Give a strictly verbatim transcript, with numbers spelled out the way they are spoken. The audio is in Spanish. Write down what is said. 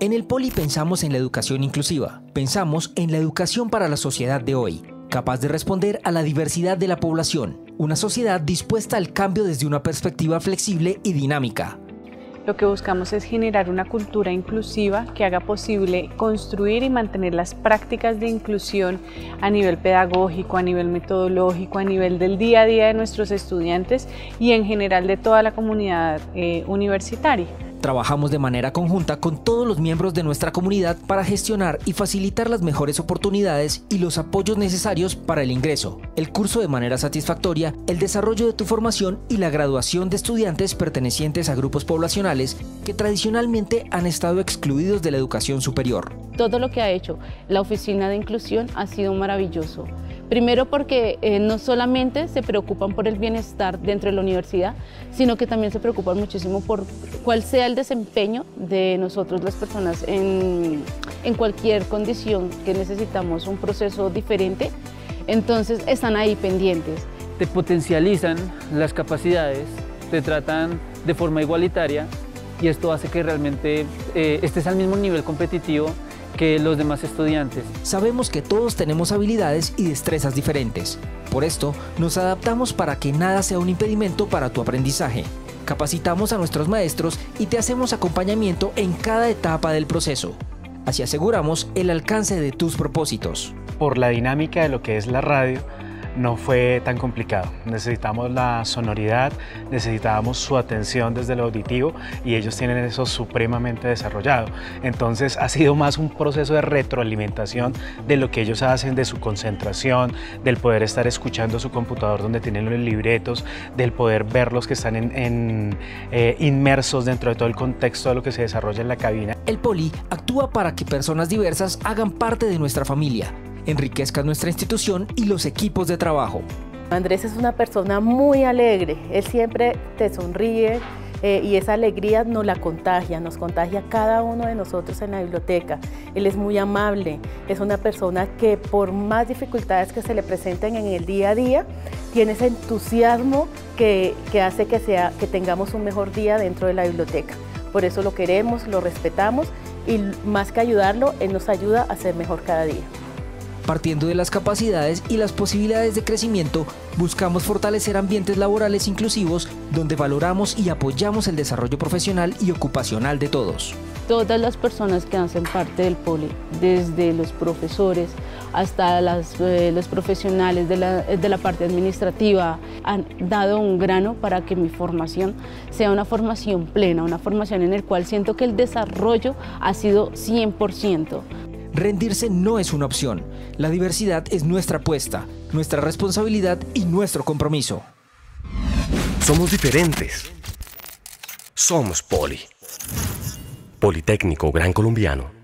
En el Poli pensamos en la educación inclusiva, pensamos en la educación para la sociedad de hoy, capaz de responder a la diversidad de la población, una sociedad dispuesta al cambio desde una perspectiva flexible y dinámica. Lo que buscamos es generar una cultura inclusiva que haga posible construir y mantener las prácticas de inclusión a nivel pedagógico, a nivel metodológico, a nivel del día a día de nuestros estudiantes y en general de toda la comunidad eh, universitaria. Trabajamos de manera conjunta con todos los miembros de nuestra comunidad para gestionar y facilitar las mejores oportunidades y los apoyos necesarios para el ingreso, el curso de manera satisfactoria, el desarrollo de tu formación y la graduación de estudiantes pertenecientes a grupos poblacionales que tradicionalmente han estado excluidos de la educación superior. Todo lo que ha hecho la Oficina de Inclusión ha sido maravilloso. Primero porque eh, no solamente se preocupan por el bienestar dentro de la universidad, sino que también se preocupan muchísimo por cuál sea el desempeño de nosotros las personas en, en cualquier condición que necesitamos un proceso diferente, entonces están ahí pendientes. Te potencializan las capacidades, te tratan de forma igualitaria y esto hace que realmente eh, estés al mismo nivel competitivo que los demás estudiantes. Sabemos que todos tenemos habilidades y destrezas diferentes. Por esto, nos adaptamos para que nada sea un impedimento para tu aprendizaje. Capacitamos a nuestros maestros y te hacemos acompañamiento en cada etapa del proceso. Así aseguramos el alcance de tus propósitos. Por la dinámica de lo que es la radio, no fue tan complicado. Necesitamos la sonoridad, necesitábamos su atención desde lo auditivo y ellos tienen eso supremamente desarrollado. Entonces ha sido más un proceso de retroalimentación de lo que ellos hacen, de su concentración, del poder estar escuchando su computador donde tienen los libretos, del poder verlos que están en, en, eh, inmersos dentro de todo el contexto de lo que se desarrolla en la cabina. El Poli actúa para que personas diversas hagan parte de nuestra familia, enriquezca nuestra institución y los equipos de trabajo. Andrés es una persona muy alegre, él siempre te sonríe eh, y esa alegría nos la contagia, nos contagia a cada uno de nosotros en la biblioteca. Él es muy amable, es una persona que por más dificultades que se le presenten en el día a día, tiene ese entusiasmo que, que hace que, sea, que tengamos un mejor día dentro de la biblioteca. Por eso lo queremos, lo respetamos y más que ayudarlo, él nos ayuda a ser mejor cada día. Partiendo de las capacidades y las posibilidades de crecimiento, buscamos fortalecer ambientes laborales inclusivos donde valoramos y apoyamos el desarrollo profesional y ocupacional de todos. Todas las personas que hacen parte del Poli, desde los profesores hasta las, eh, los profesionales de la, de la parte administrativa, han dado un grano para que mi formación sea una formación plena, una formación en la cual siento que el desarrollo ha sido cien por ciento. Rendirse no es una opción. La diversidad es nuestra apuesta, nuestra responsabilidad y nuestro compromiso. Somos diferentes. Somos Poli. Politécnico Gran Colombiano.